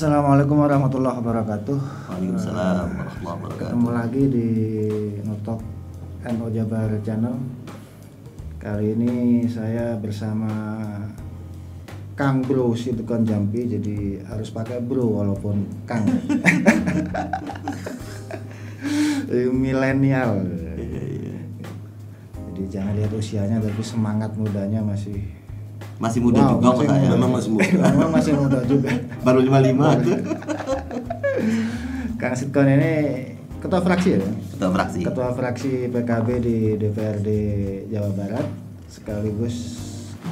Assalamualaikum warahmatullahi wabarakatuh. Waalaikumsalam warahmatullahi wabarakatuh. Ketemu lagi di NU Talk NU Jabar Channel. Kali ini saya bersama Kang Bro Sidikon Jampi, jadi harus pakai Bro walaupun Kang. Milenial. Jadi jangan lihat usianya, tapi semangat mudanya masih muda. Wow, juga kok saya. Memang masih muda. Memang masih muda juga. Baru 55 tuh. Kang Sidikon ini ketua fraksi ya? Ketua fraksi. Ketua fraksi PKB di DPRD Jawa Barat sekaligus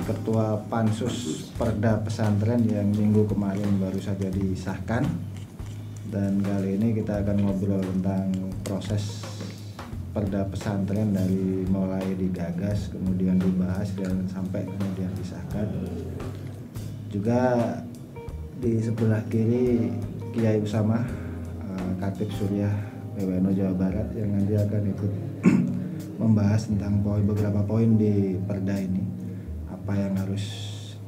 ketua Pansus Perda Pesantren yang minggu kemarin baru saja disahkan. Dan kali ini kita akan ngobrol tentang proses Perda Pesantren dari mulai digagas, kemudian dibahas dan sampai kemudian disahkan. Juga di sebelah kiri Kiai Usama, Khatib Suriah PWNU Jawa Barat, yang nanti akan ikut membahas tentang beberapa poin di Perda ini. Apa yang harus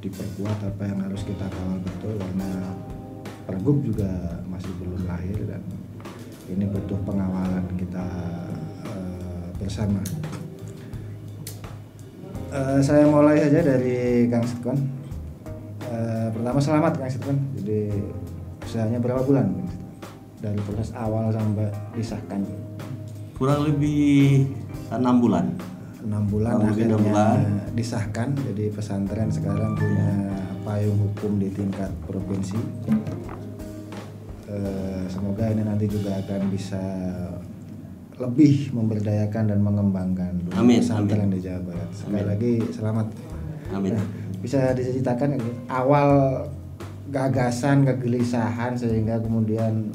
diperkuat, apa yang harus kita kawal betul, karena Pergub juga masih belum lahir dan ini butuh pengawalan kita bersama. Saya mulai saja dari Kang Sidikon. Pertama, selamat Kang Sidikon. Jadi usahanya berapa bulan dari proses awal sampai disahkan? Kurang lebih 6 bulan. Akhirnya 6 bulan disahkan. Jadi pesantren sekarang punya payung hukum di tingkat provinsi. Semoga ini nanti juga akan bisa lebih memberdayakan dan mengembangkan pesantren di Jawa Barat. Sekali lagi selamat. Amin. Nah, bisa diceritakan awal gagasan, kegelisahan sehingga kemudian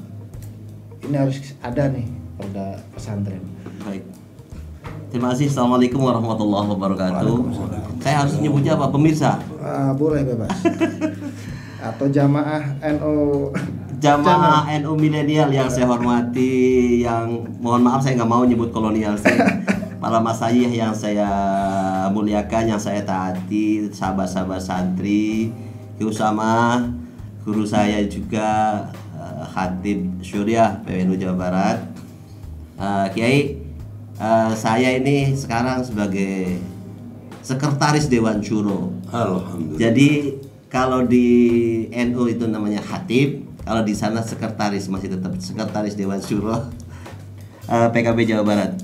ini harus ada nih perda pesantren. Baik. Terima kasih. Assalamualaikum warahmatullahi wabarakatuh. Saya harus nyebutnya apa, pemirsa? Boleh bebas. Atau jamaah NU. Jamaah NU milenial yang saya hormati, yang mohon maaf saya nggak mau nyebut kolonial, saya para masyayikh yang saya muliakan, yang saya taati, sahabat-sahabat santri, Ki Usama, guru saya juga, Khatib Syuria PWNU Jawa Barat. Kiai, saya ini sekarang sebagai sekretaris Dewan Syuro. Alhamdulillah. Jadi kalau di NU itu namanya khatib. Kalau di sana sekretaris, masih tetap sekretaris Dewan Syuro PKB Jawa Barat.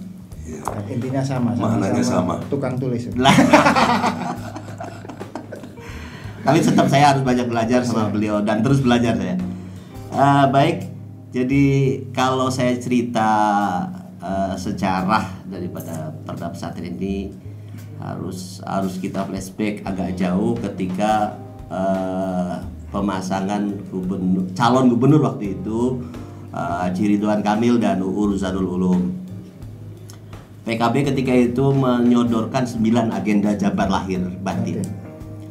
Intinya sama. Maknanya sama. Tukang tulis. Tapi tetap saya harus banyak belajar sama beliau dan terus belajar saya. Baik, jadi kalau saya cerita sejarah daripada Perda Pesantren ini harus kita flashback agak jauh ketika pemasangan calon gubernur waktu itu Ridwan Kamil dan Uu Ruzhanul Ulum. PKB ketika itu menyodorkan 9 agenda Jabar Lahir Batin.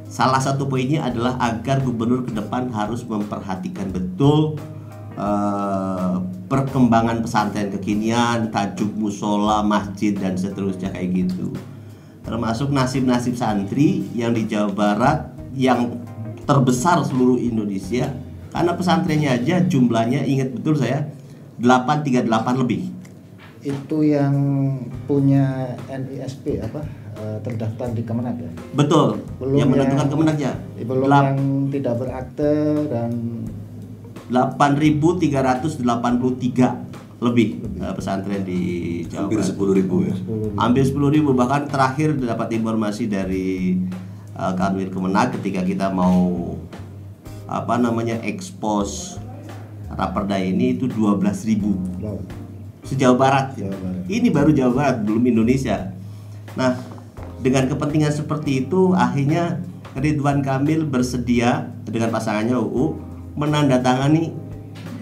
Salah satu poinnya adalah agar gubernur ke depan harus memperhatikan betul perkembangan pesantren kekinian, tajuk musola, masjid dan seterusnya kayak gitu. Termasuk nasib-nasib santri yang di Jawa Barat yang terbesar seluruh Indonesia, karena pesantrennya aja jumlahnya, ingat betul saya, 838 lebih. Itu yang punya NISP apa terdaftar di Kemenag ya? Betul. Belum yang menentukan Kemenagnya. Belum yang tidak berakte dan 8.383 lebih. Pesantren di Jawa Barat. Hampir 10.000 ya. Hampir 10.000, bahkan terakhir dapat informasi dari Hanwil Kemendik ketika kita mau expose raperda ini itu 12.000 se-Jawa Barat. Ini baru Jawa Barat, belum Indonesia. Nah, dengan kepentingan seperti itu akhirnya Ridwan Kamil bersedia dengan pasangannya UU menandatangani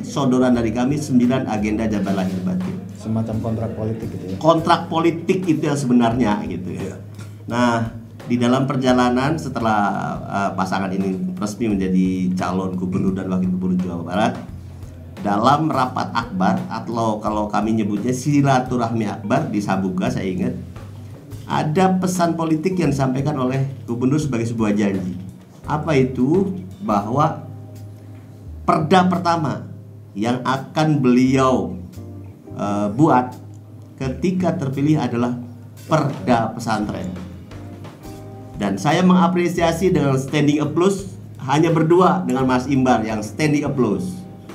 sodoran dari kami 9 agenda Jabar Lahir Batin. Semacam kontrak politik gitu ya. Kontrak politik itu yang sebenarnya gitu ya. Nah, di dalam perjalanan setelah pasangan ini resmi menjadi calon gubernur dan wakil gubernur Jawa Barat, dalam rapat akbar atau kalau kami nyebutnya silaturahmi akbar di Sabuga, saya ingat ada pesan politik yang disampaikan oleh gubernur sebagai sebuah janji. Apa itu? Bahwa perda pertama yang akan beliau buat ketika terpilih adalah Perda Pesantren. Dan saya mengapresiasi dengan standing applause, hanya berdua dengan Mas Imbar yang standing applause.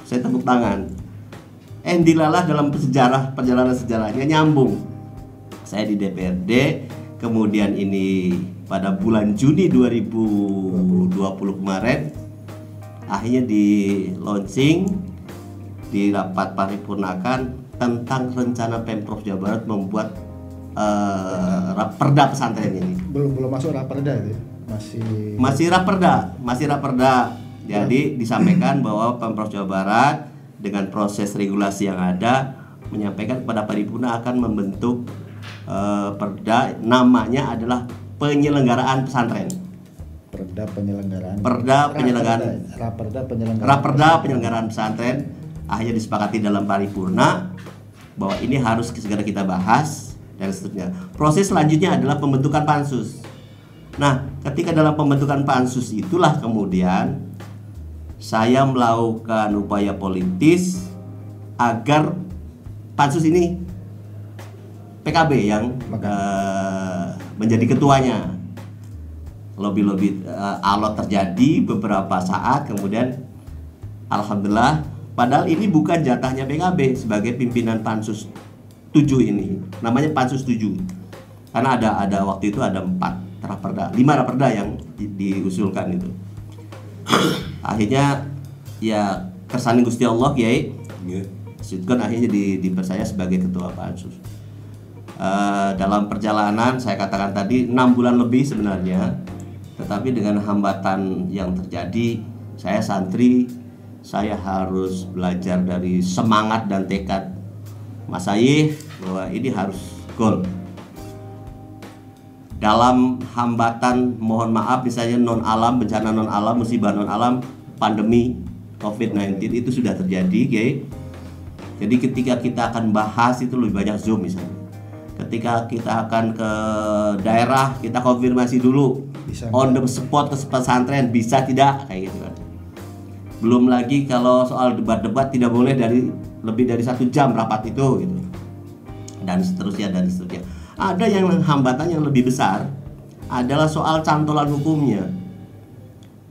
Saya tepuk tangan. Dilalah dalam perjalanan sejarahnya nyambung. Saya di DPRD, kemudian ini pada bulan Juni 2020 kemarin akhirnya di launching di rapat paripurnakan tentang rencana Pemprov Jawa Barat membuat perda pesantren ini. Belum masuk raperda itu, masih raperda. Jadi disampaikan bahwa Pemprov Jawa Barat dengan proses regulasi yang ada menyampaikan kepada paripurna akan membentuk perda, namanya adalah penyelenggaraan pesantren. Raperda penyelenggaraan pesantren. Akhirnya disepakati dalam paripurna bahwa ini harus segera kita bahas dan seterusnya. Proses selanjutnya adalah pembentukan pansus. Nah, ketika dalam pembentukan pansus itulah kemudian saya melakukan upaya politis agar pansus ini PKB yang menjadi ketuanya. Lobby-lobby alot terjadi beberapa saat, kemudian alhamdulillah, padahal ini bukan jatahnya PKB sebagai pimpinan pansus 7 ini, namanya pansus 7, karena ada waktu itu ada 5 raperda yang diusulkan itu. Akhirnya ya kersane Gusti Allah Kiai, Sidgon akhirnya dipercaya sebagai ketua pansus. Dalam perjalanan saya katakan tadi 6 bulan lebih sebenarnya. Tetapi dengan hambatan yang terjadi, saya santri, saya harus belajar dari semangat dan tekad Masyayikh bahwa ini harus goal. Dalam hambatan, mohon maaf, misalnya bencana non alam, musibah non alam, pandemi COVID-19 itu sudah terjadi, okay? Jadi ketika kita akan bahas itu lebih banyak Zoom misalnya. Ketika kita akan ke daerah, kita konfirmasi dulu bisa, on the spot ke pesantren bisa tidak, kayak gitu kan. Belum lagi kalau soal debat-debat tidak boleh lebih dari 1 jam rapat itu gitu. Dan seterusnya dan seterusnya. Ada yang hambatan yang lebih besar adalah soal cantolan hukumnya.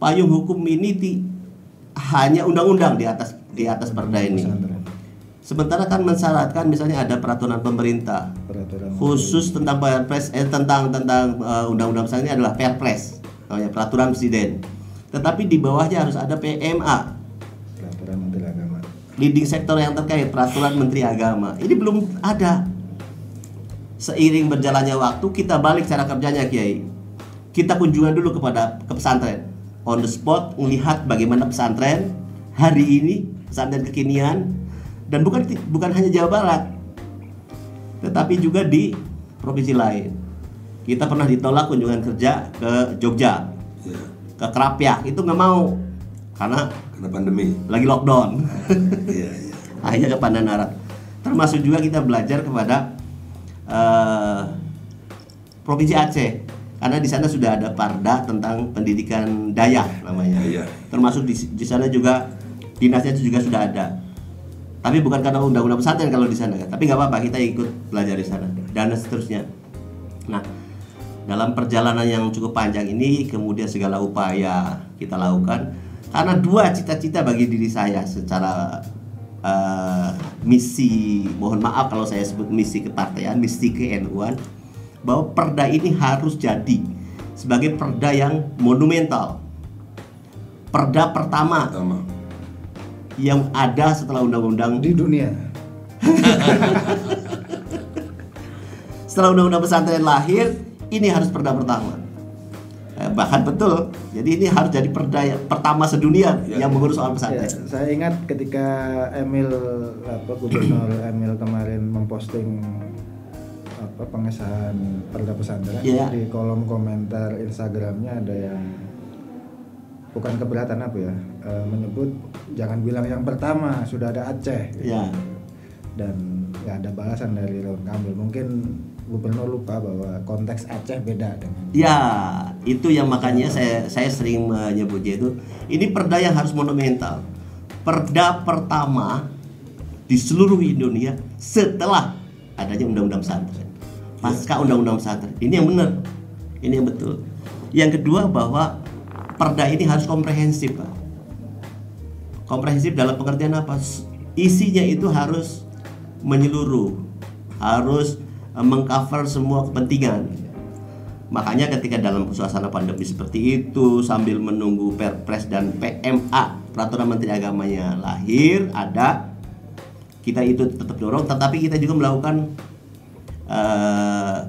Payung hukum ini hanya undang-undang di atas perda ini. Sementara kan mensyaratkan misalnya ada peraturan pemerintah khusus tentang Perpres, tentang undang-undang misalnya ini adalah Perpres, namanya peraturan presiden. Tetapi di bawahnya harus ada PMA, peraturan menteri agama, leading sektor yang terkait, peraturan menteri agama. Ini belum ada. Seiring berjalannya waktu kita balik cara kerjanya Kiai. Kita kunjungan dulu ke pesantren, on the spot melihat bagaimana pesantren hari ini, pesantren kekinian. Dan bukan hanya Jawa Barat, tetapi juga di provinsi lain. Kita pernah ditolak kunjungan kerja ke Jogja, ke Krapyak, itu nggak mau karena pandemi, lagi lockdown. Akhirnya ke Pandanaran. Termasuk juga kita belajar kepada provinsi Aceh, karena di sana sudah ada Parda tentang pendidikan dayah namanya. Termasuk di sana juga dinasnya itu juga sudah ada. Tapi bukan karena undang-undang pesantren kalau di sana, tapi nggak apa-apa, kita ikut belajar di sana dan seterusnya. Nah, dalam perjalanan yang cukup panjang ini, kemudian segala upaya kita lakukan karena 2 cita-cita bagi diri saya secara misi, mohon maaf kalau saya sebut misi kepartaian, misi ke-NU-an, bahwa perda ini harus jadi sebagai perda yang monumental, perda pertama. Yang ada setelah undang-undang di dunia. Setelah undang-undang pesantren lahir, ini harus perda pertama. Bahkan betul, jadi ini harus jadi perda pertama sedunia yang mengurus soal pesantren. Saya ingat ketika Gubernur Emil kemarin memposting pengesahan perda pesantren, di kolom komentar Instagramnya ada yang bukan keberatan menyebut jangan bilang yang pertama, sudah ada Aceh gitu. Dan ada balasan dari Ridwan Kamil, mungkin gubernur lupa bahwa konteks Aceh beda dengan itu yang makanya saya sering menyebutnya itu ini perda yang harus monumental, perda pertama di seluruh Indonesia setelah adanya Undang-Undang Santri. Pasca Undang-Undang Santri. Ini yang benar. Ini yang betul. Yang kedua, bahwa perda ini harus komprehensif, Pak. Komprehensif dalam pengertian apa? Isinya itu harus menyeluruh, harus mengcover semua kepentingan. Makanya ketika dalam suasana pandemi seperti itu, sambil menunggu Perpres dan PMA, Peraturan Menteri Agamanya lahir, ada, kita itu tetap dorong, tetapi kita juga melakukan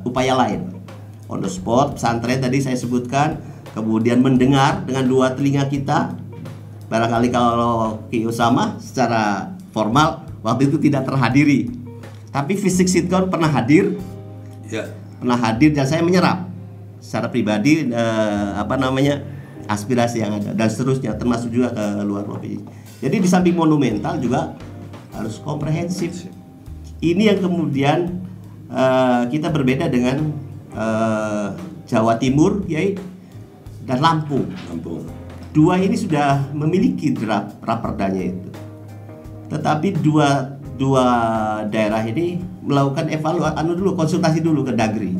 upaya lain. On the spot, pesantren tadi saya sebutkan, kemudian mendengar dengan dua telinga kita. Barangkali kalau Ki Usama secara formal waktu itu tidak terhadiri, tapi fisik sitkon pernah hadir, ya. Pernah hadir, dan saya menyerap secara pribadi aspirasi yang ada dan seterusnya, termasuk juga ke luar provinsi. Jadi di samping monumental juga harus komprehensif. Ini yang kemudian kita berbeda dengan Jawa Timur, Kiai, dan Lampung. Dua ini sudah memiliki draft raperdanya itu, tetapi dua daerah ini melakukan evaluasi konsultasi dulu ke Dagri,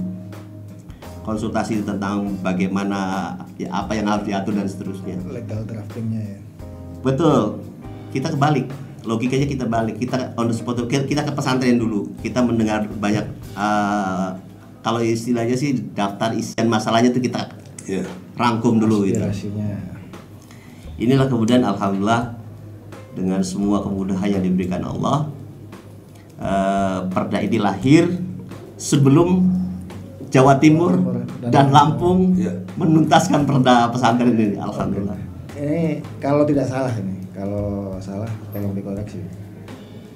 konsultasi tentang bagaimana, ya, apa yang harus diatur dan seterusnya. Legal draftingnya, ya. Betul, kita kebalik logikanya, kita balik, kita on the spot, kita ke pesantren dulu, kita mendengar banyak. Kalau istilahnya sih daftar isian masalahnya itu kita rangkum dulu gitu. Inilah kemudian alhamdulillah dengan semua kemudahan yang diberikan Allah, perda ini lahir sebelum Jawa Timur dan Lampung menuntaskan perda pesantren ini, alhamdulillah. Ini kalau tidak salah, ini kalau salah tolong dikoreksi.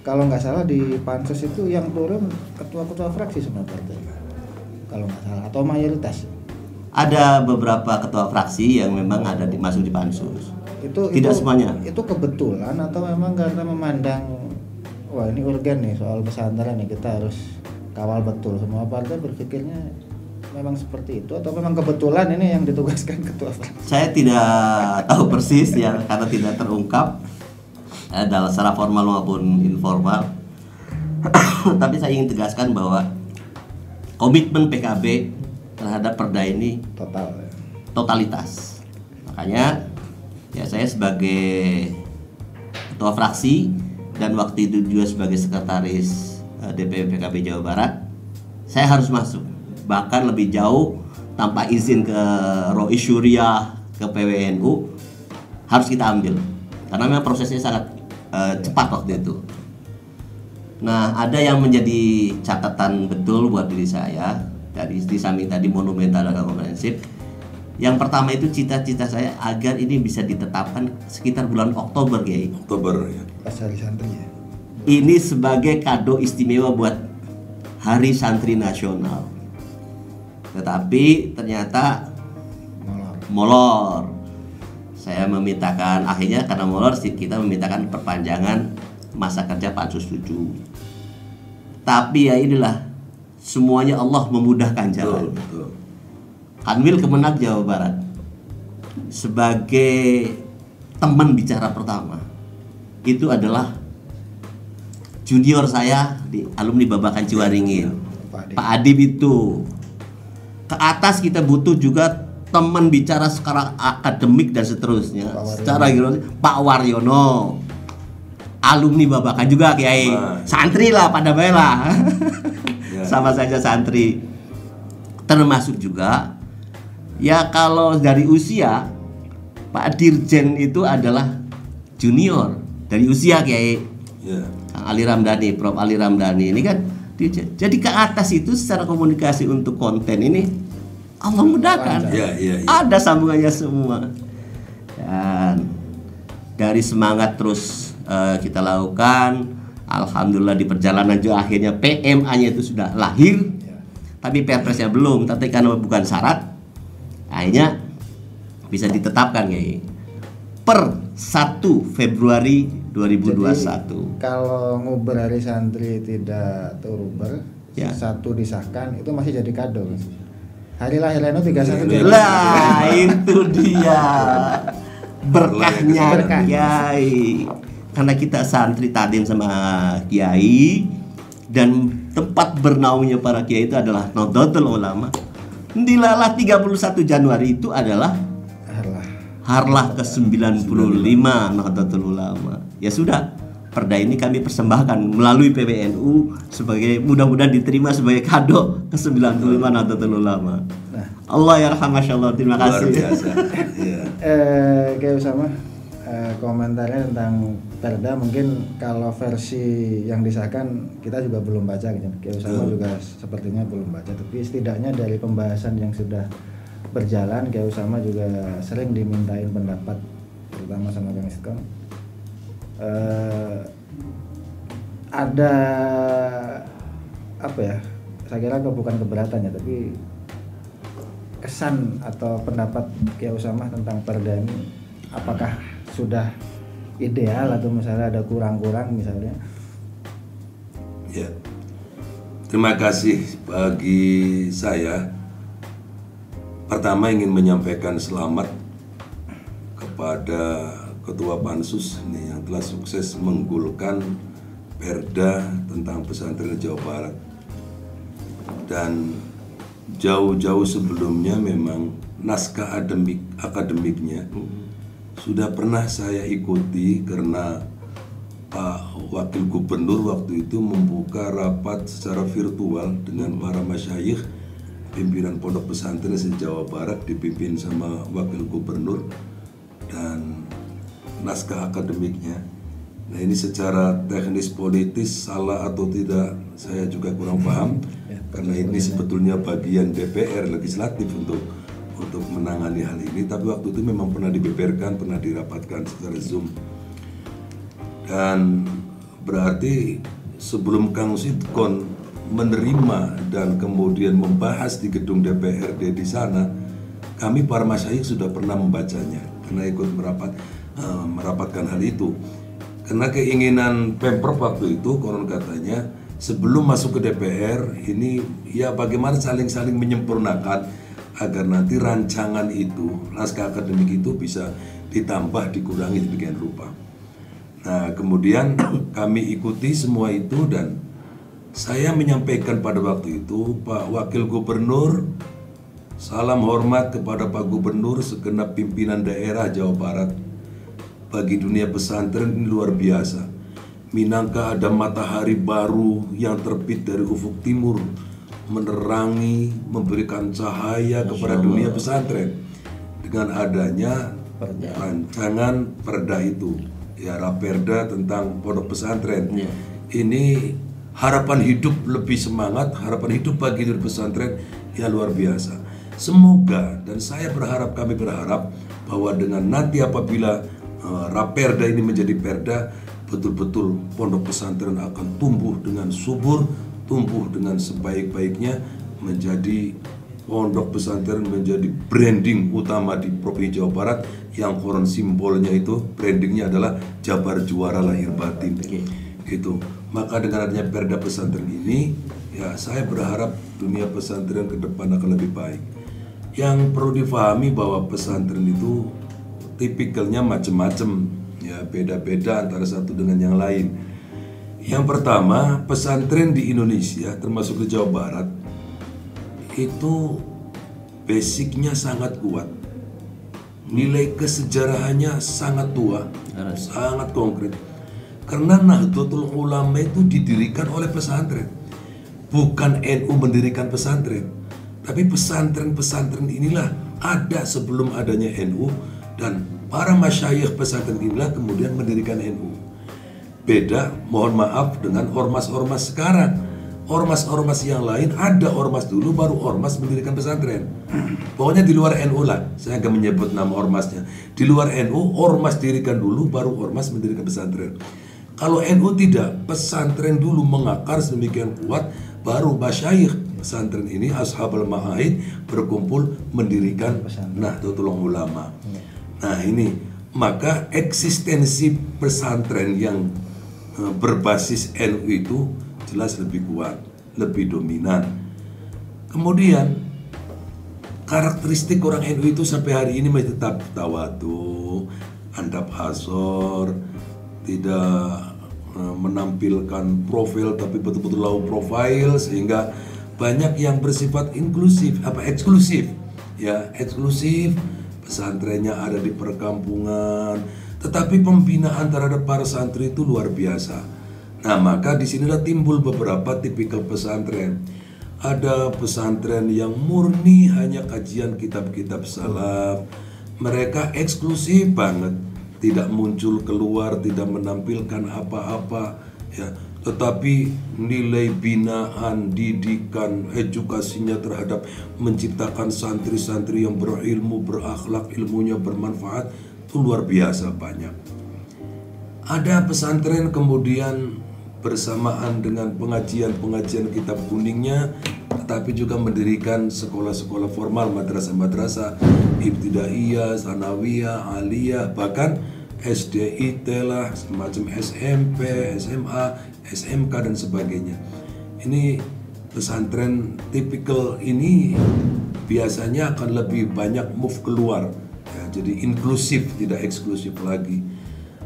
Kalau nggak salah di pansus itu yang turun ketua-ketua fraksi sebenarnya, kalau nggak salah, atau mayoritas. Ada beberapa ketua fraksi yang memang ada dimasuk di pansus. Itu tidak semuanya. Itu kebetulan atau memang karena memandang, wah ini urgen nih soal pesantren nih, kita harus kawal betul. Semua partai berpikirnya memang seperti itu, atau memang kebetulan ini yang ditugaskan ketua fraksi? Saya tidak tahu persis ya, karena tidak terungkap dalam secara formal maupun informal. Tapi saya ingin tegaskan bahwa komitmen PKB terhadap perda ini total, totalitas. Makanya ya saya sebagai ketua fraksi dan waktu itu juga sebagai sekretaris DPP PKB Jawa Barat, saya harus masuk bahkan lebih jauh tanpa izin ke Rois Syuria, ke PWNU, harus kita ambil karena memang prosesnya sangat cepat waktu itu. Nah, ada yang menjadi catatan betul buat diri saya dari di samping tadi monumental dan komprehensif. Yang pertama itu cita-cita saya agar ini bisa ditetapkan sekitar bulan Oktober, Kiai. Oktober ya. Pas hari santri ya. Ini sebagai kado istimewa buat Hari Santri Nasional. Tetapi ternyata molor. Saya memintakan, akhirnya karena molor kita memintakan perpanjangan masa kerja Pansus 7. Tapi ya inilah, semuanya Allah memudahkan jalan. Hanwil Kemenag Jawa Barat sebagai teman bicara pertama itu adalah junior saya di alumni Babakan Ciwaringin, Pak Adib itu. Ke atas kita butuh juga teman bicara secara akademik dan seterusnya, secara Pak Waryono, alumni Babakan juga, Kiai. Santri lah pada bela. Sama saja santri. Termasuk juga ya kalau dari usia, Pak Dirjen itu adalah junior dari usia, Kiai. Kang Ali Ramdhani, Prof Ali Ramdhani ini kan Dirjen. Jadi ke atas itu secara komunikasi untuk konten ini Allah mudahkan. Ada sambungannya semua. Dan dari semangat terus kita lakukan, alhamdulillah di perjalanan juga akhirnya PMA-nya itu sudah lahir, tapi perpresnya belum. Tapi karena bukan syarat, akhirnya bisa ditetapkan, Kiai, per 1 Februari 2021. Jadi, kalau nguber Hari Santri tidak teruber, satu disahkan itu masih jadi kado. Hari lahirnya 31. Lah itu dia berkahnya, Kiai. karena kita santri tadin sama kiai, dan tempat bernaungnya para kiai itu adalah Nahdlatul Ulama. Dilalah 31 Januari itu adalah harlah ke-95 Nahdlatul Ulama. Ya sudah, perda ini kami persembahkan melalui PWNU sebagai, mudah-mudahan diterima sebagai kado ke-95 Nahdlatul Ulama. Nah, Allah yarham, masyaallah, terima kasih. Luar biasa. Iya. Kayak sama komentarnya tentang perda, mungkin kalau versi yang disahkan kita juga belum baca gitu. Kayak sama juga sepertinya belum baca, tapi setidaknya dari pembahasan yang sudah berjalan, Kiai Usama juga sering dimintain pendapat, terutama sama Kang Iskom. Ada apa ya? Saya kira bukan keberatan ya, tapi kesan atau pendapat Kiai Usama tentang perda ini, apakah sudah ideal atau misalnya ada kurang-kurang misalnya? Ya, terima kasih. Bagi saya, pertama ingin menyampaikan selamat kepada Ketua Pansus ini yang telah sukses menggulkan perda tentang pesantren Jawa Barat. Dan jauh-jauh sebelumnya memang naskah akademiknya sudah pernah saya ikuti, karena Pak Wakil Gubernur waktu itu membuka rapat secara virtual dengan para masyayikh pimpinan pondok pesantren se-Jawa Barat, dipimpin sama Wakil Gubernur, dan naskah akademiknya. Nah, ini secara teknis politis salah atau tidak saya juga kurang paham, karena ini sebetulnya bagian DPR legislatif untuk menangani hal ini, tapi waktu itu memang pernah dibeberkan, pernah dirapatkan secara Zoom. Dan berarti sebelum Kang Sidkon menerima dan kemudian membahas di gedung DPRD di sana, kami para masyayikh sudah pernah membacanya, karena ikut merapatkan hal itu. Karena keinginan Pemprov waktu itu, konon katanya, sebelum masuk ke DPR ini ya bagaimana saling-saling menyempurnakan agar nanti rancangan itu, naskah akademik itu bisa ditambah, dikurangi demikian rupa. Nah, kemudian kami ikuti semua itu, dan saya menyampaikan pada waktu itu, Pak Wakil Gubernur, salam hormat kepada Pak Gubernur, segenap pimpinan daerah Jawa Barat. Bagi dunia pesantren ini luar biasa. Minangka ada matahari baru yang terbit dari ufuk timur, menerangi, memberikan cahaya kepada dunia pesantren dengan adanya rancangan perda itu, ya, raperda tentang pondok pesantren. Ini harapan hidup lebih semangat, harapan hidup bagi diri pesantren ya luar biasa. Semoga, dan saya berharap, kami berharap bahwa dengan nanti apabila raperda ini menjadi perda, betul-betul pondok pesantren akan tumbuh dengan subur, tumbuh dengan sebaik-baiknya, menjadi pondok pesantren, menjadi branding utama di Provinsi Jawa Barat, yang koron simbolnya itu, brandingnya adalah Jabar Juara Lahir Batin. Gitu. Maka dengan adanya perda pesantren ini, ya saya berharap dunia pesantren ke depan akan lebih baik. Yang perlu difahami bahwa pesantren itu tipikalnya macam-macam, ya beda-beda antara satu dengan yang lain. Yang pertama, pesantren di Indonesia termasuk di Jawa Barat itu basicnya sangat kuat, nilai kesejarahannya sangat tua, sangat konkret. Karena Nahdlatul Ulama itu didirikan oleh pesantren. Bukan NU mendirikan pesantren, tapi pesantren-pesantren inilah ada sebelum adanya NU, dan para masyayikh pesantren inilah kemudian mendirikan NU. Beda, mohon maaf, dengan ormas-ormas sekarang. Ormas-ormas yang lain ada ormas dulu, baru ormas mendirikan pesantren. Pokoknya di luar NU lah, saya akan menyebut nama ormasnya. Di luar NU, ormas dirikan dulu, baru ormas mendirikan pesantren. Kalau NU tidak, pesantren dulu mengakar sedemikian kuat, baru masyayikh pesantren ini, ashabul ma'ahid, berkumpul mendirikan Nahdlatul Ulama. Nah ini, maka eksistensi pesantren yang berbasis NU itu jelas lebih kuat, lebih dominan. Kemudian karakteristik orang NU itu sampai hari ini masih tetap tawadhu, andap hasor, tidak menampilkan profil, tapi betul-betul low profile, sehingga banyak yang bersifat inklusif, eksklusif, ya, eksklusif. Pesantrennya ada di perkampungan, tetapi pembinaan terhadap para santri itu luar biasa. Nah, maka disinilah timbul beberapa tipikal pesantren. Ada pesantren yang murni hanya kajian kitab-kitab salaf, mereka eksklusif banget, tidak muncul keluar, tidak menampilkan apa-apa, ya. Tetapi nilai binaan, didikan, edukasinya terhadap menciptakan santri-santri yang berilmu, berakhlak, ilmunya bermanfaat, itu luar biasa banyak. Ada pesantren kemudian bersamaan dengan pengajian-pengajian kitab kuningnya, tetapi juga mendirikan sekolah-sekolah formal, madrasah-madrasah, ibtidaiyah, sanawiyah, aliyah, bahkan SDI, telah semacam SMP, SMA, SMK dan sebagainya. Ini pesantren tipikal ini biasanya akan lebih banyak move keluar, ya, jadi inklusif, tidak eksklusif lagi.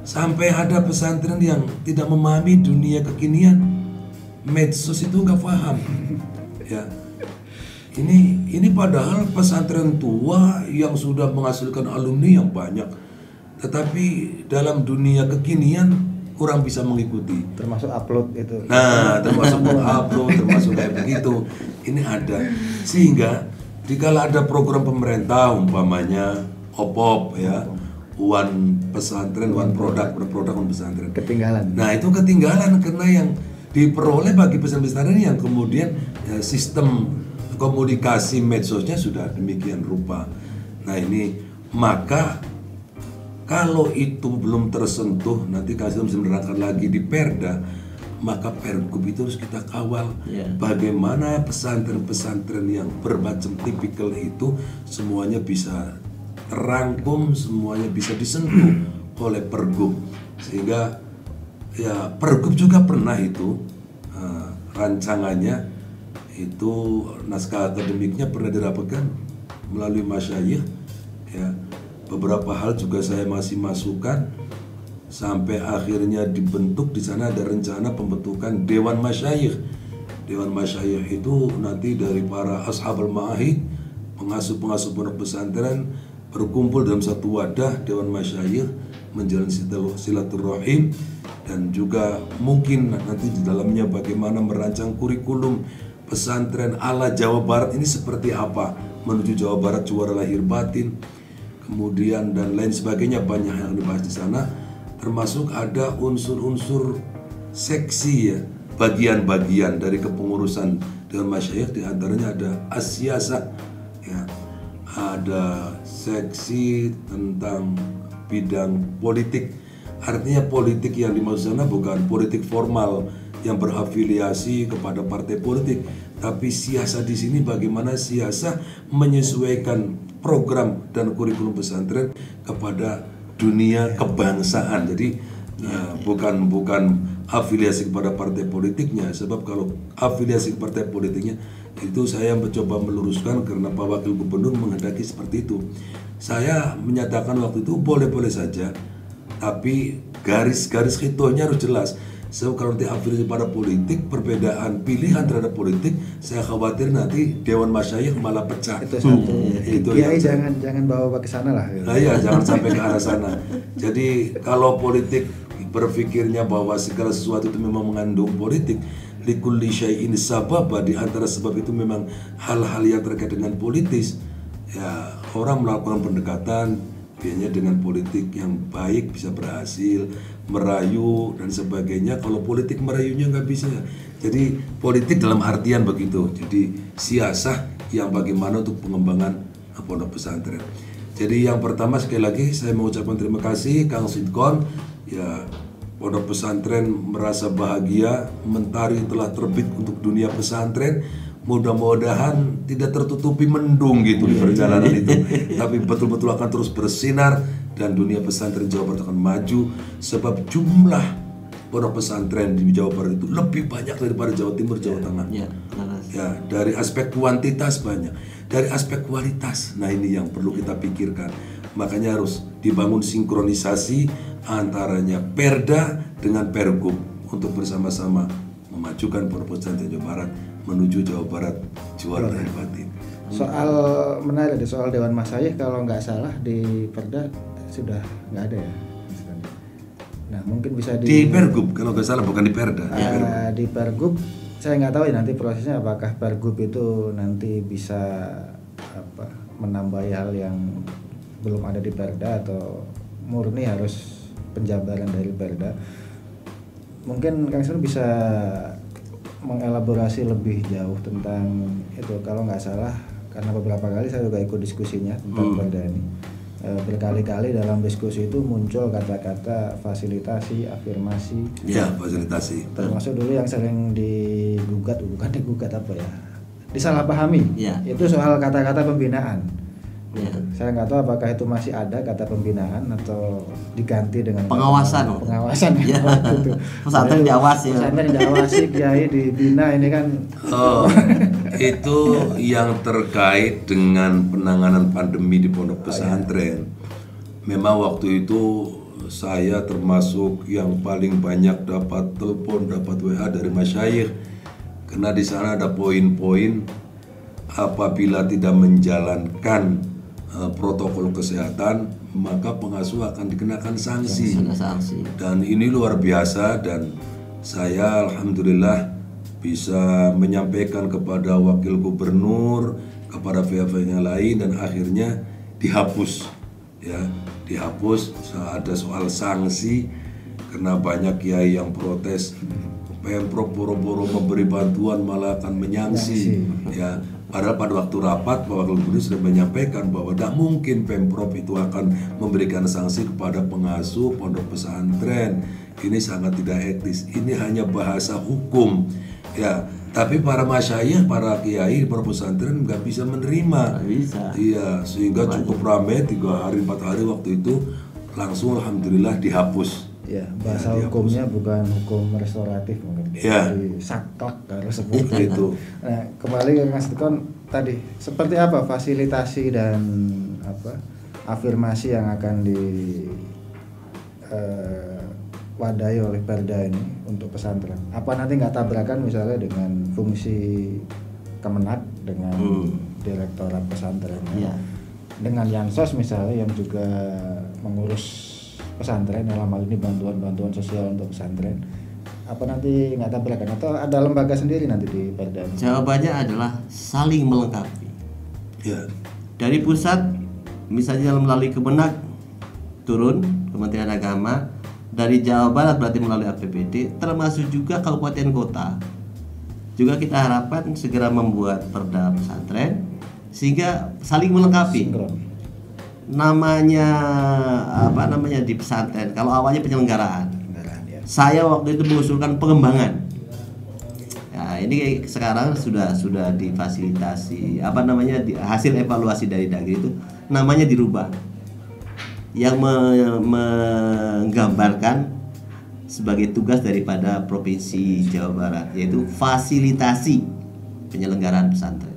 Sampai ada pesantren yang tidak memahami dunia kekinian, medsos itu nggak paham, ya. Ini padahal pesantren tua yang sudah menghasilkan alumni yang banyak, tetapi dalam dunia kekinian kurang bisa mengikuti. Termasuk upload itu. Nah, termasuk upload, termasuk kayak begitu. Ini ada. Sehingga dikala ada program pemerintah umpamanya OPOP, ya, One Pesantren, One Product, berproduk One Pesantren. Ketinggalan. Nah, itu ketinggalan karena yang diperoleh bagi pesantren yang kemudian, ya, sistem komunikasi medsosnya sudah demikian rupa. Nah, ini maka kalau itu belum tersentuh, nanti Kasih harus menerangkan lagi di Perda, maka Pergub itu harus kita kawal. Yeah. Bagaimana pesantren-pesantren yang bermacam tipikal itu semuanya bisa terangkum, semuanya bisa disentuh oleh Pergub. Sehingga ya Pergub juga pernah itu rancangannya itu, naskah akademiknya pernah dirapatkan melalui masyayikh, ya. Beberapa hal juga saya masih masukkan sampai akhirnya dibentuk di sana ada rencana pembentukan Dewan Masyayikh. Dewan Masyayikh itu nanti dari para ashabul ma'ahid, pengasuh-pengasuh pondok pesantren berkumpul dalam satu wadah Dewan Masyayikh, menjalin silaturahim, dan juga mungkin nanti di dalamnya bagaimana merancang kurikulum pesantren ala Jawa Barat ini seperti apa menuju Jawa Barat juara lahir batin. Kemudian dan lain sebagainya, banyak yang dibahas di sana, termasuk ada unsur-unsur seksi, ya, bagian-bagian dari kepengurusan Dewan Masyayikh, diantaranya ada asyasa, ya, ada seksi tentang bidang politik, artinya politik yang dimaksud sana bukan politik formal yang berafiliasi kepada partai politik, tapi siasa di sini bagaimana siasa menyesuaikan program dan kurikulum pesantren kepada dunia kebangsaan. Jadi bukan afiliasi kepada partai politiknya, sebab kalau afiliasi ke partai politiknya itu saya mencoba meluruskan karena Pak Wakil Gubernur menghendaki seperti itu. Saya menyatakan waktu itu boleh-boleh saja, tapi garis-garis hitungannya harus jelas. Sebab kalau nanti afiliasi pada politik, perbedaan pilihan terhadap politik, saya khawatir nanti Dewan Masyayikh malah pecah. Itu satu. Itu ya, jangan bawa ke sana lah. Gitu. Nah, ya, jangan sampai ke arah sana. Jadi kalau politik berpikirnya bahwa segala sesuatu itu memang mengandung politik, likulli syai'in sababa, di antara sebab itu memang hal-hal yang terkait dengan politis. Ya, orang melakukan pendekatan biasanya dengan politik yang baik bisa berhasil, merayu dan sebagainya. Kalau politik merayunya nggak bisa. Jadi politik dalam artian begitu. Jadi siasah yang bagaimana untuk pengembangan pondok pesantren. Jadi yang pertama sekali lagi saya mengucapkan terima kasih Kang Sidkon. Ya, pondok pesantren merasa bahagia, mentari telah terbit untuk dunia pesantren. Mudah-mudahan tidak tertutupi mendung gitu di perjalanan itu, tapi betul-betul akan terus bersinar dan dunia pesantren Jawa Barat akan maju, sebab jumlah pondok pesantren di Jawa Barat itu lebih banyak daripada Jawa Timur, Jawa Tengah. Ya, dari aspek kuantitas banyak, dari aspek kualitas. Nah, ini yang perlu kita pikirkan. Makanya harus dibangun sinkronisasi antaranya Perda dengan Pergub untuk bersama-sama memajukan Pesantren Jawa Barat menuju Jawa Barat juara lahir batin. Soal menarik deh, soal Dewan Masyayikh kalau nggak salah di Perda sudah nggak ada ya. Nah mungkin bisa di Pergub kalau nggak salah, bukan di Perda. Di Pergub saya nggak tahu ya nanti prosesnya, apakah Pergub itu nanti bisa apa menambah hal yang belum ada di Perda atau murni harus penjabaran dari Perda. Mungkin Kang Isnur bisa mengelaborasi lebih jauh tentang itu kalau nggak salah, karena beberapa kali saya juga ikut diskusinya tentang Perda ini. Berkali-kali dalam diskusi itu muncul kata-kata fasilitasi, afirmasi. Iya, fasilitasi. Termasuk dulu yang sering digugat, disalahpahami. Ya. Itu soal kata-kata pembinaan. Ya. Saya nggak tahu apakah itu masih ada kata pembinaan atau diganti dengan pengawasan. Pengawasan ya. Pesantren diawasi. Pesantren diawasi, kiai dibina ini kan. Oh, itu yang terkait dengan penanganan pandemi di pondok pesantren. Memang waktu itu saya termasuk yang paling banyak dapat telepon, dapat WA dari masyayikh. Karena di sana ada poin-poin apabila tidak menjalankan protokol kesehatan maka pengasuh akan dikenakan sanksi. Dan ini luar biasa, dan saya alhamdulillah bisa menyampaikan kepada wakil gubernur, kepada pihak-pihak yang lain, dan akhirnya dihapus ya, dihapus ada soal sanksi karena banyak kiai yang protes. Pemprov boro-boro memberi bantuan malah akan menyangsi ya. Padahal pada waktu rapat Pak Wakil Gubernur sudah menyampaikan bahwa tidak mungkin Pemprov itu akan memberikan sanksi kepada pengasuh pondok pesantren. Ini sangat tidak etis, ini hanya bahasa hukum ya. Tapi para masyayikh, para kiai, para pesantren nggak bisa menerima. Iya, sehingga cukup ramai 3 hari 4 hari waktu itu langsung alhamdulillah dihapus. Ya, bahasa ya, hukumnya bukan hukum restoratif mungkin. Ya. Saklek harus sebut itu. Nah, kembali ke Mas Dekon tadi, seperti apa fasilitasi dan apa afirmasi yang akan diwadahi oleh Perda ini untuk pesantren? Apa nanti nggak tabrakan misalnya dengan fungsi Kemenag dengan direktorat pesantren? Ya. Dengan Yansos misalnya yang juga mengurus pesantren dalam hal ini bantuan-bantuan sosial untuk pesantren, apa nanti nggak tabrakan atau ada lembaga sendiri nanti di Perda? Jawabannya adalah saling melengkapi ya. Dari pusat misalnya melalui Kemenag turun Kementerian Agama, dari Jawa Barat berarti melalui APBD, termasuk juga kabupaten kota juga kita harapkan segera membuat Perda pesantren sehingga saling melengkapi. Sinkron. Namanya di pesantren kalau awalnya penyelenggaraan ya. Saya waktu itu mengusulkan pengembangan ya, ini sekarang sudah difasilitasi hasil evaluasi dari Dagri itu namanya dirubah yang menggambarkan sebagai tugas daripada provinsi Jawa Barat, yaitu fasilitasi penyelenggaraan pesantren.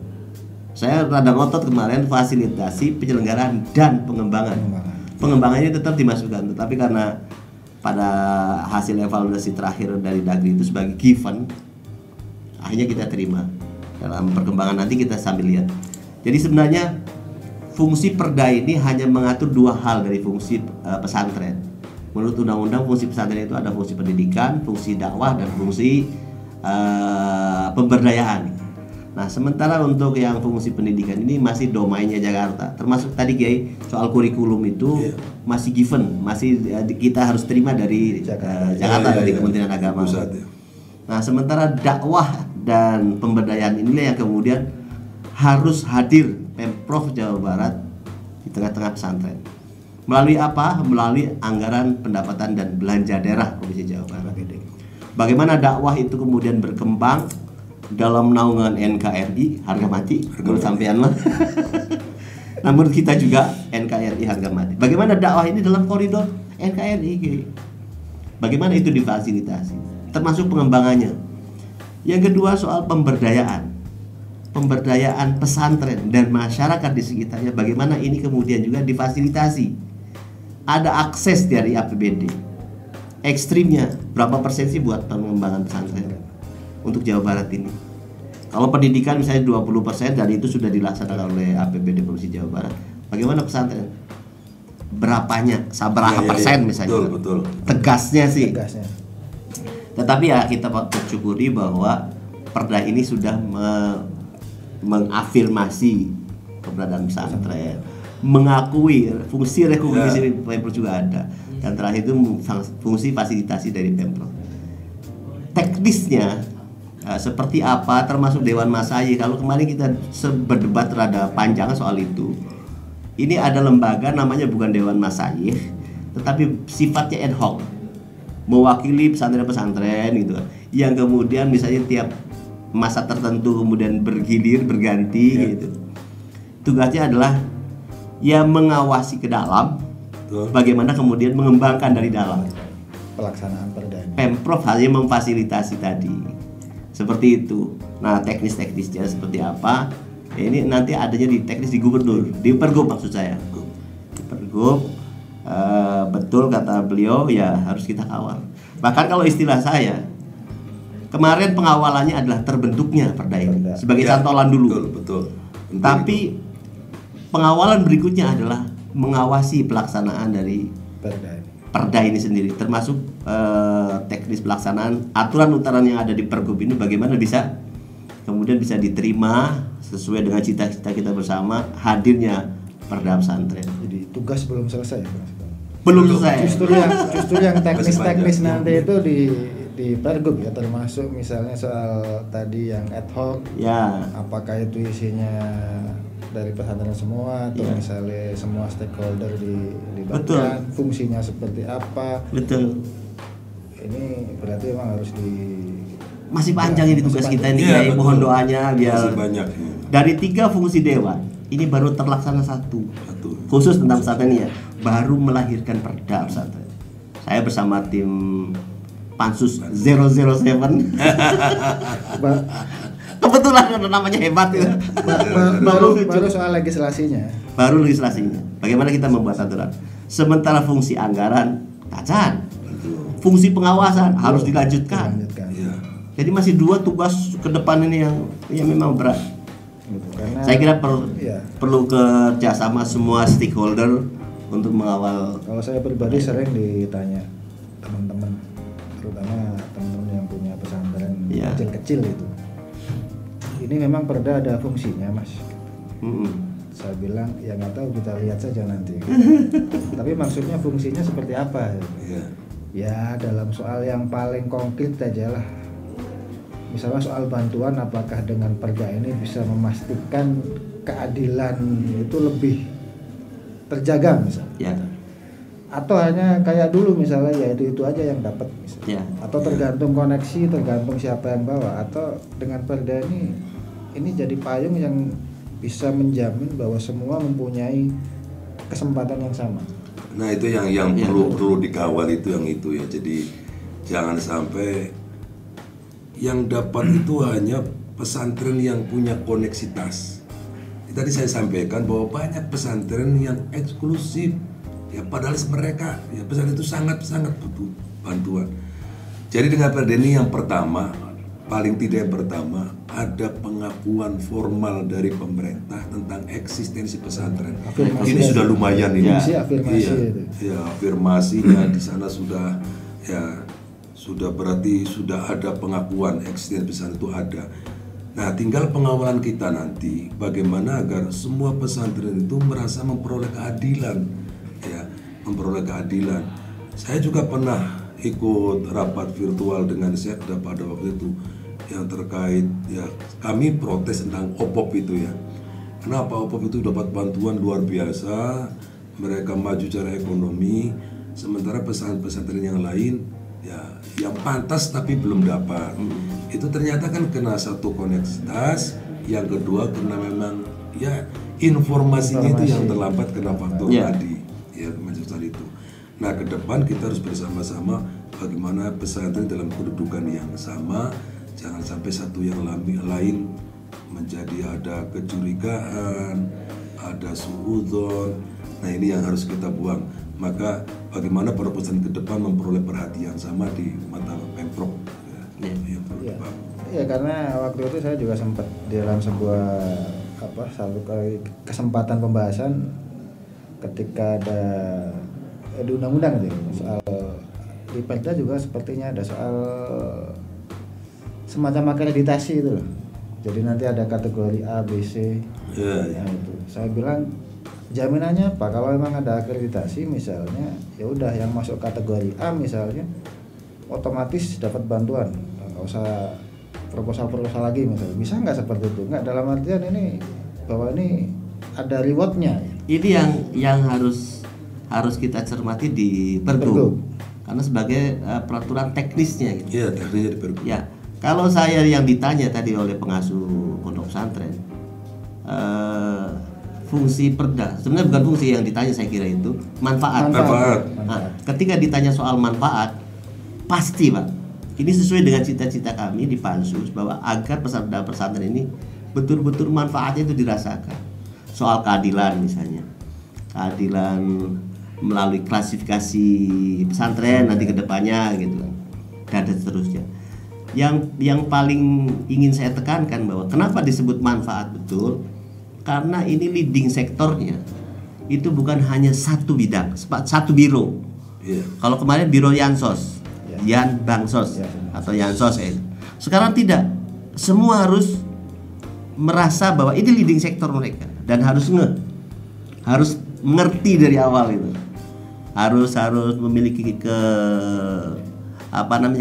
Saya rada ngotot kemarin, fasilitasi penyelenggaraan dan pengembangannya tetap dimasukkan, tetapi karena pada hasil evaluasi terakhir dari Dagri itu sebagai given, akhirnya kita terima. Dalam perkembangan nanti kita sambil lihat. Jadi sebenarnya fungsi Perda ini hanya mengatur 2 hal dari fungsi pesantren. Menurut undang-undang fungsi pesantren itu ada fungsi pendidikan, fungsi dakwah, dan fungsi pemberdayaan. Nah, sementara untuk yang fungsi pendidikan ini masih domainnya Jakarta. Termasuk tadi Kiai soal kurikulum itu masih given, masih kita harus terima dari Jakarta dari Kementerian Agama. Pusat, ya. Nah, sementara dakwah dan pemberdayaan inilah yang kemudian harus hadir Pemprov Jawa Barat di tengah-tengah pesantren. Melalui apa? Melalui anggaran pendapatan dan belanja daerah Provinsi Jawa Barat. Bagaimana dakwah itu kemudian berkembang dalam naungan NKRI harga mati, menurut sampean lah. Nah, menurut kita juga NKRI harga mati. Bagaimana dakwah ini dalam koridor NKRI? Bagaimana itu difasilitasi? Termasuk pengembangannya. Yang kedua soal pemberdayaan. Pemberdayaan pesantren dan masyarakat di sekitarnya, bagaimana ini kemudian juga difasilitasi. ada akses dari APBD. Ekstrimnya berapa persen sih buat pengembangan pesantren untuk Jawa Barat ini? Kalau pendidikan misalnya 20% dan itu sudah dilaksanakan oleh APBD Provinsi Jawa Barat, bagaimana pesantren? Berapanya? Berapa persen misalnya? Betul, betul. Tegasnya sih. Tegasnya. Tetapi ya kita bersyukuri bahwa Perda ini sudah mengafirmasi keberadaan pesantren, mengakui fungsi rekomendasi Pemprov juga ada, dan terakhir itu fungsi fasilitasi dari Pemprov. Teknisnya seperti apa, termasuk Dewan Masyayikh. Kalau kemarin kita berdebat rada panjang soal itu, ini ada lembaga namanya bukan Dewan Masyayikh, tetapi sifatnya ad hoc, mewakili pesantren-pesantren gitu, yang kemudian misalnya tiap masa tertentu kemudian bergilir berganti gitu. Tugasnya adalah ya mengawasi ke dalam, bagaimana kemudian mengembangkan dari dalam pelaksanaan perda. Pemprov hanya memfasilitasi tadi, seperti itu. Nah, teknis-teknisnya seperti apa? Ya, ini nanti adanya di teknis di gubernur, di pergub maksud saya. Di pergub, betul kata beliau ya harus kita kawal. Bahkan kalau istilah saya, kemarin pengawalannya adalah terbentuknya perda ini sebagai cantolan dulu. Betul, betul. Tapi pengawalan berikutnya adalah mengawasi pelaksanaan dari perda ini sendiri, termasuk teknis pelaksanaan aturan-aturan yang ada di pergub ini, bagaimana bisa kemudian bisa diterima sesuai dengan cita-cita kita bersama hadirnya perda pesantren. Jadi tugas belum selesai. Belum selesai. Justru yang teknis-teknis nanti itu di pergub ya, termasuk misalnya soal tadi yang ad hoc ya, apakah itu isinya dari pesantren semua atau misalnya semua stakeholder dilibatkan, fungsinya seperti apa. Betul. Ini berarti memang harus masih panjang ini tugas kita ini ya, mohon doanya biar banyak. Dari 3 fungsi dewan ini baru terlaksana satu. Khusus tentang pesantren ya, baru melahirkan perda pesantren. Saya bersama tim Pansus 007 kebetulan namanya hebat itu. Baru soal legislasinya. Baru legislasinya. Bagaimana kita membuat aturan? Sementara fungsi anggaran tacan, fungsi pengawasan harus dilanjutkan. Jadi masih 2 tugas ke depan ini yang memang berat. Saya kira perlu kerjasama semua stakeholder untuk mengawal. Kalau saya pribadi sering ditanya teman-teman, terutama teman-teman yang punya pesantren kecil-kecil itu, ini memang perda ada fungsinya mas. Saya bilang ya nggak tahu, kita lihat saja nanti. Tapi maksudnya fungsinya seperti apa? Ya dalam soal yang paling konkret aja lah. Misalnya soal bantuan, apakah dengan perda ini bisa memastikan keadilan itu lebih terjaga misalnya? Atau hanya kayak dulu misalnya ya itu aja yang dapat misalnya, atau tergantung koneksi, tergantung siapa yang bawa, atau dengan perda ini jadi payung yang bisa menjamin bahwa semua mempunyai kesempatan yang sama. Nah itu yang perlu dikawal itu ya. Jadi jangan sampai yang dapat itu hanya pesantren yang punya koneksitas. Tadi saya sampaikan bahwa banyak pesantren yang eksklusif. Ya, padahal mereka pesantren itu sangat butuh bantuan. Jadi dengan perda ini yang pertama, paling tidak yang pertama, ada pengakuan formal dari pemerintah tentang eksistensi pesantren. Afirmasi ini sudah lumayan ini. Afirmasinya di sana sudah berarti sudah ada pengakuan eksistensi pesantren itu ada. Nah, tinggal pengawalan kita nanti bagaimana agar semua pesantren itu merasa memperoleh keadilan. Memperoleh keadilan. Saya juga pernah ikut rapat virtual dengan Sekda pada waktu itu yang terkait kami protes tentang OPOP itu ya. Kenapa OPOP itu dapat bantuan luar biasa, mereka maju secara ekonomi, sementara pesantren yang lain yang pantas tapi belum dapat. Itu ternyata kan kena satu koneksitas, yang kedua karena memang informasinya itu yang terlambat kena faktor tadi. Itu. Nah, ke depan kita harus bersama-sama bagaimana pesantren dalam kedudukan yang sama, jangan sampai satu yang lain menjadi ada kecurigaan, ada suudzon. Nah, ini yang harus kita buang. maka bagaimana perpustakaan ke depan memperoleh perhatian sama di mata Pemprov ya, karena waktu itu saya juga sempat di dalam sebuah satu kali kesempatan pembahasan ketika ada di undang-undang gitu, soal di Perda juga sepertinya ada soal semacam akreditasi itu loh. Jadi nanti ada kategori A, B, C. Ya. Itu. Saya bilang jaminannya apa? Kalau memang ada akreditasi misalnya, ya udah yang masuk kategori A misalnya otomatis dapat bantuan. Enggak usah proposal lagi misalnya. Bisa nggak seperti itu? Nggak, dalam artian ini bahwa ini ada rewardnya. Ini yang harus kita cermati di Pergub. Karena sebagai peraturan teknisnya gitu. Iya, teknisnya di Pergub. Ya. Kalau saya yang ditanya tadi oleh pengasuh pondok pesantren, fungsi perda, sebenarnya bukan fungsi yang ditanya, saya kira itu manfaat. Nah, ketika ditanya soal manfaat, pasti Pak, ini sesuai dengan cita-cita kami di Pansus bahwa agar peserta pesantren ini betul-betul manfaatnya itu dirasakan. Soal keadilan misalnya, keadilan melalui klasifikasi pesantren nanti kedepannya gitu dan seterusnya. Yang paling ingin saya tekankan bahwa kenapa disebut manfaat betul, karena ini leading sektornya itu bukan hanya satu bidang, satu biro. Kalau kemarin biro Yansos, Yansos, sekarang tidak, semua harus merasa bahwa ini leading sektor mereka dan harus mengerti dari awal itu, harus memiliki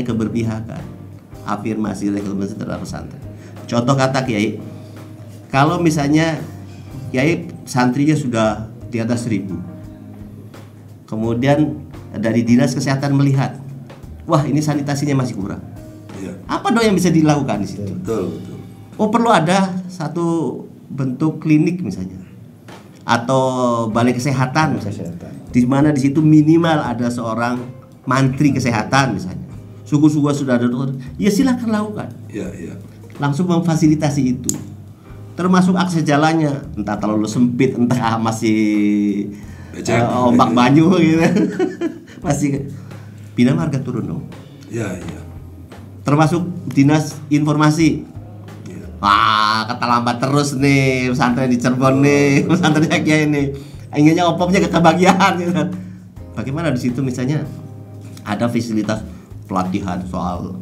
keberpihakan. Afirmasi regulasi terhadap pesantren. Contoh kata Kiai, kalau misalnya Kiai santrinya sudah di atas 1000, kemudian dari dinas kesehatan melihat, wah ini sanitasinya masih kurang. Ya. Apa dong yang bisa dilakukan di situ? Betul. Oh, perlu ada satu bentuk klinik misalnya, atau balai kesehatan. Di mana di situ minimal ada seorang mantri kesehatan misalnya. Suku-suku sudah ada dokter, ya silahkan lakukan. Ya. Langsung memfasilitasi itu, termasuk akses jalannya, entah terlalu sempit, entah masih ombak banyu gitu, masih bina marga turun dong. Ya. Termasuk dinas informasi. Wah, kata lambat terus nih pesantren di Cirebon nih, pesantren di Aceh ini, inginnya opomnya kebagian. Gitu. Bagaimana di situ misalnya ada fasilitas pelatihan soal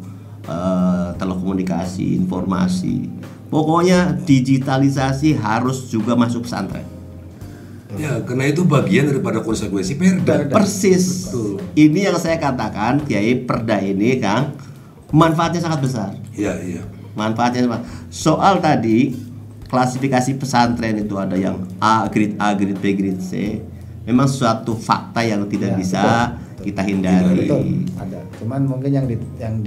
telekomunikasi, informasi. Pokoknya digitalisasi harus juga masuk pesantren. Ya, karena itu bagian daripada konsekuensi perda. Persis. Betul. Ini yang saya katakan, Kiai, perda ini Kang, manfaatnya sangat besar. Iya. Manfaatnya soal tadi klasifikasi pesantren itu ada yang A, grade A, grade B, grade C. Memang suatu fakta yang tidak bisa kita hindari. Betul, ada. Cuman mungkin yang menentukannya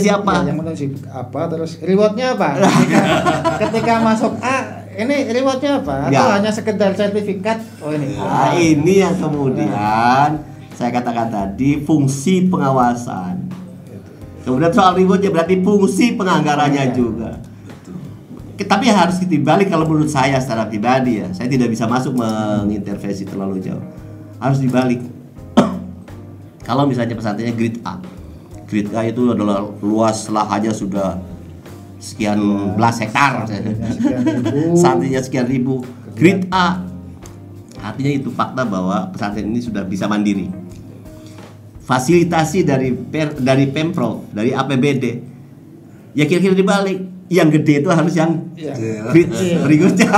siapa? Ya, yang menentukan apa, terus rewardnya apa? Ketika masuk A, ini rewardnya apa? Atau hanya sekedar sertifikat? Oh ini. Nah, ini yang kemudian saya katakan tadi fungsi pengawasan. Kemudian soal rewardnya berarti fungsi penganggarannya juga. Tapi harus dibalik kalau menurut saya secara pribadi ya. Saya tidak bisa masuk mengintervensi terlalu jauh. Harus dibalik. Kalau misalnya pesantrennya grade A. Grade A itu adalah luas lahannya sudah sekian belas hektar. Santrinya sekian ribu. Grade A. Artinya itu fakta bahwa pesantren ini sudah bisa mandiri. Fasilitasi dari Pemprov, dari APBD. Ya kira-kira dibalik. Yang gede itu harus yang berikutnya.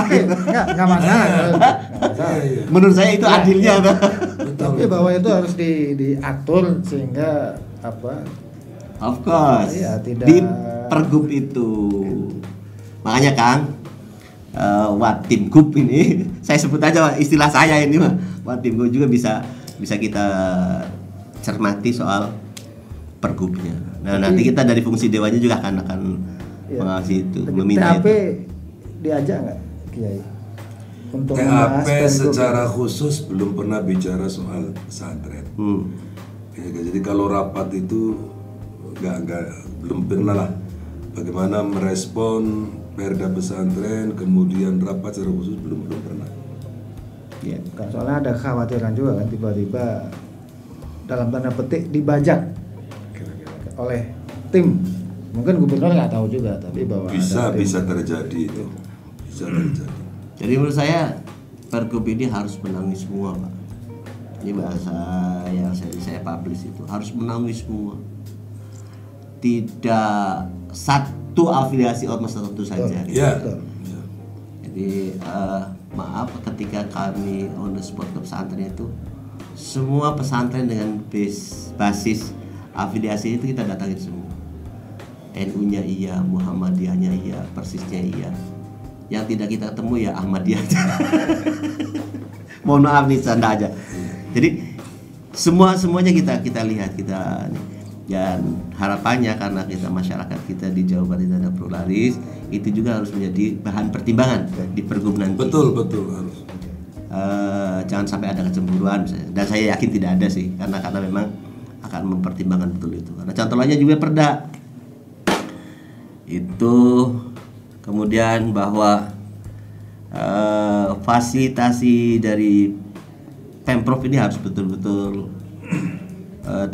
Enggak masalah. Menurut saya itu adilnya. Tapi bahwa itu harus diatur sehingga Of course. Ya, di Pergub itu. Makanya Kang, Watimgub ini saya sebut aja istilah saya ini mah. Watimgub juga bisa kita cermati soal Pergubnya. Nah, nanti kita dari fungsi dewannya juga akan mengawasi itu, meminta TAP diajak nggak, Kiai? TAP secara khusus belum pernah bicara soal pesantren. Ya, jadi kalau rapat itu belum pernah lah. Bagaimana merespon perda pesantren, kemudian rapat secara khusus belum pernah. ya, soalnya ada khawatiran juga kan tiba-tiba dalam tanda petik dibajak oleh tim, mungkin gubernur nggak tahu juga, tapi bahwa bisa terjadi itu, bisa terjadi. Jadi menurut saya Pergub ini harus menangis semua, Pak. Ini bahasa yang saya publish itu, harus menangis semua. Tidak satu afiliasi ormas tertentu saja. Yeah. Gitu. Yeah. Jadi maaf, ketika kami on the spot ke pesantren itu, semua pesantren dengan basis afiliasi itu kita datangin semua. NU-nya iya, Muhammadiyahnya iya, Persisnya iya. Yang tidak kita ketemu ya Ahmadiyah aja. Mohon maaf nih, canda aja. Jadi semuanya kita lihat, kita dan harapannya karena kita masyarakat kita di Jawa Barat ada pluralis, itu juga harus menjadi bahan pertimbangan di Pergub nanti. Betul harus. Jangan sampai ada kecemburuan misalnya. Dan saya yakin tidak ada sih, karena memang akan mempertimbangkan betul itu. Karena contoh lainnya juga Perda. Itu kemudian bahwa fasilitasi dari Pemprov ini harus betul-betul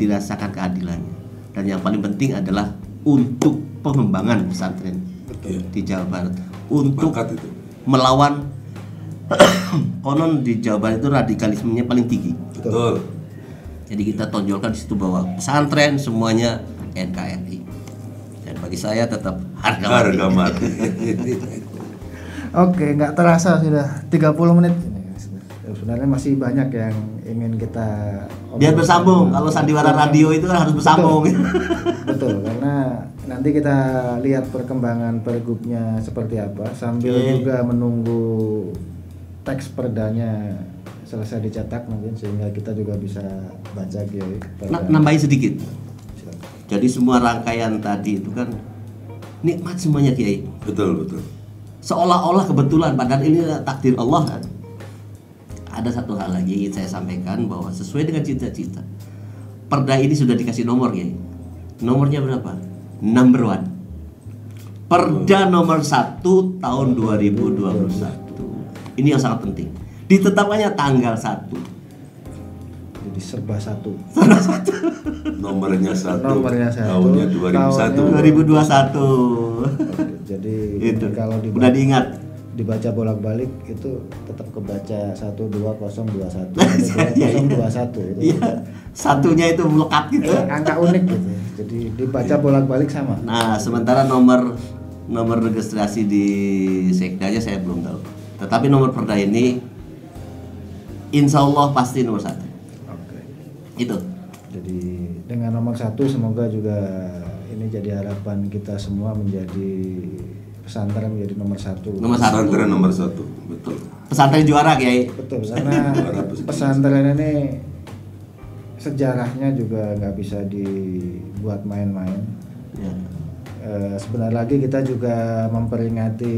dirasakan keadilannya. Dan yang paling penting adalah untuk pengembangan pesantren di Jawa Barat, untuk melawan konon di Jawa Barat itu radikalismenya paling tinggi. Betul. Jadi kita tonjolkan di situ bahwa pesantren semuanya NKRI. Bagi saya tetap harga mati. Oke, nggak terasa sudah 30 menit. Sebenarnya masih banyak yang ingin kita biar bersambung. Kalau sandiwara radio itu kan harus bersambung. Betul, karena nanti kita lihat perkembangan pergubnya seperti apa, sambil juga menunggu teks perdanya selesai dicetak mungkin, sehingga kita juga bisa baca gitu. Nambahin sedikit. Jadi semua rangkaian tadi itu kan nikmat semuanya, Kiai. Betul. Seolah-olah kebetulan, padahal ini takdir Allah kan. Ada satu hal lagi ingin saya sampaikan, bahwa sesuai dengan cita-cita, Perda ini sudah dikasih nomor, Kiai. Nomornya berapa? Number 1. Perda nomor 1 tahun 2021. Ini yang sangat penting. Ditetapkannya tanggal 1. Jadi serba satu. Nomornya satu. Tahunnya 2021. Jadi itu. Kalau udah diingat, dibaca bolak-balik itu tetap kebaca 12021. 2021 itu. Iya. Satunya itu melekat gitu. Angka unik gitu. Jadi dibaca bolak-balik sama. Nah, sementara nomor registrasi di Sekdanya saya belum tahu. Tetapi nomor perda ini insya Allah pasti nomor 1. Itu. Jadi dengan nomor 1, semoga juga ini jadi harapan kita semua, menjadi pesantren menjadi nomor 1. Pesantren nomor 1, betul. Pesantren juara, Kiai. Betul, karena pesantren ini sejarahnya juga nggak bisa dibuat main-main. Ya. Sebentar lagi kita juga memperingati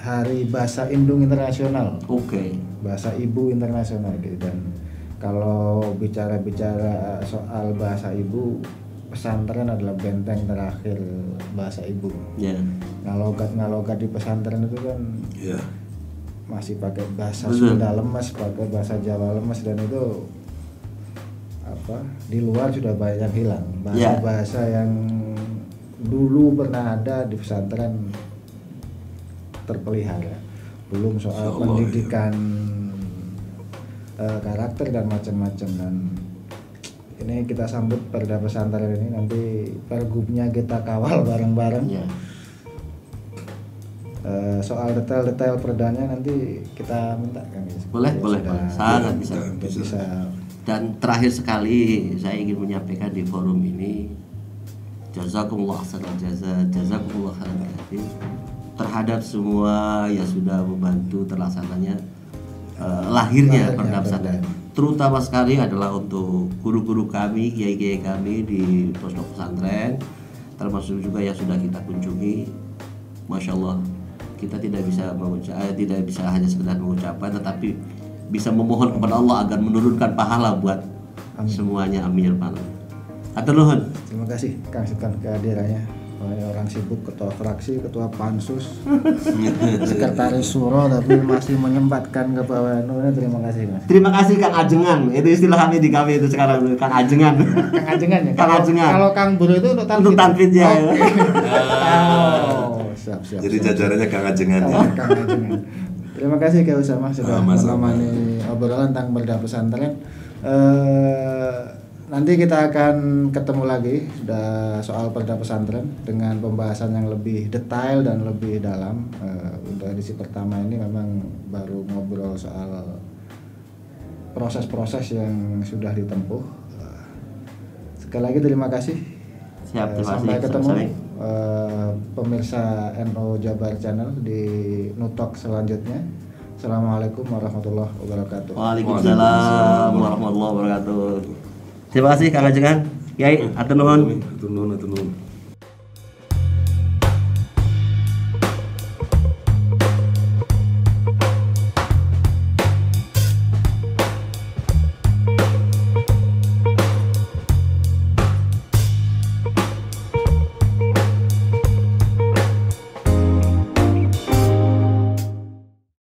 Hari Bahasa Indung Internasional. Oke. Bahasa Ibu Internasional, dan kalau bicara soal bahasa ibu, pesantren adalah benteng terakhir bahasa ibu. Yeah. Ngalogat di pesantren itu kan masih pakai bahasa Sunda lemes, pakai bahasa Jawa lemes, dan itu apa di luar sudah banyak hilang bahasa-bahasa yang dulu pernah ada di pesantren terpelihara. Belum soal pendidikan karakter dan macam-macam, dan ini kita sambut Perda Pesantren ini, nanti pergubnya kita kawal bareng-bareng. Soal detail-detail perdanya nanti kita minta kan, boleh sangat bisa. Dan terakhir sekali saya ingin menyampaikan di forum ini, jazakumullah khairan terhadap semua yang sudah membantu terlaksananya lahirnya Perda Pesantren, terutama sekali adalah untuk guru-guru kami, kiai-kiai kami di pondok pesantren, termasuk juga yang sudah kita kunjungi. Masya Allah, kita tidak bisa hanya sekedar mengucapkan, tetapi bisa memohon kepada Allah agar menurunkan pahala buat semuanya. Amin. Atur nuhun. Terima kasih Kang Sultan kehadirannya. orang sibuk ketua fraksi, ketua pansus, sekretaris suro tapi masih menyempatkan ke PWNU. Terima kasih Mas. Terima kasih Kang Ajengan. Itu istilah kami di kami itu sekarang, Kang Ajengan. Kang Ajengan ya. Kang Ajengan. Kalau Kang Bro itu untuk tanfid ya. Oh, siap. Jadi jajarannya Kang Ajengan ya. Kang Ajengan. Terima kasih Kang Usama sudah menemani obrolan tentang Perda Pesantren. Nanti kita akan ketemu lagi soal Perda Pesantren dengan pembahasan yang lebih detail dan lebih dalam. Untuk edisi pertama ini memang baru ngobrol soal proses-proses yang sudah ditempuh. Sekali lagi terima kasih. Siap, terima kasih. Sampai ketemu pemirsa NU Jabar Channel di NU Talk selanjutnya. Assalamualaikum warahmatullahi wabarakatuh. Waalaikumsalam warahmatullahi wabarakatuh. Terima kasih Kang Ajengan. Kiai, atur nuhun.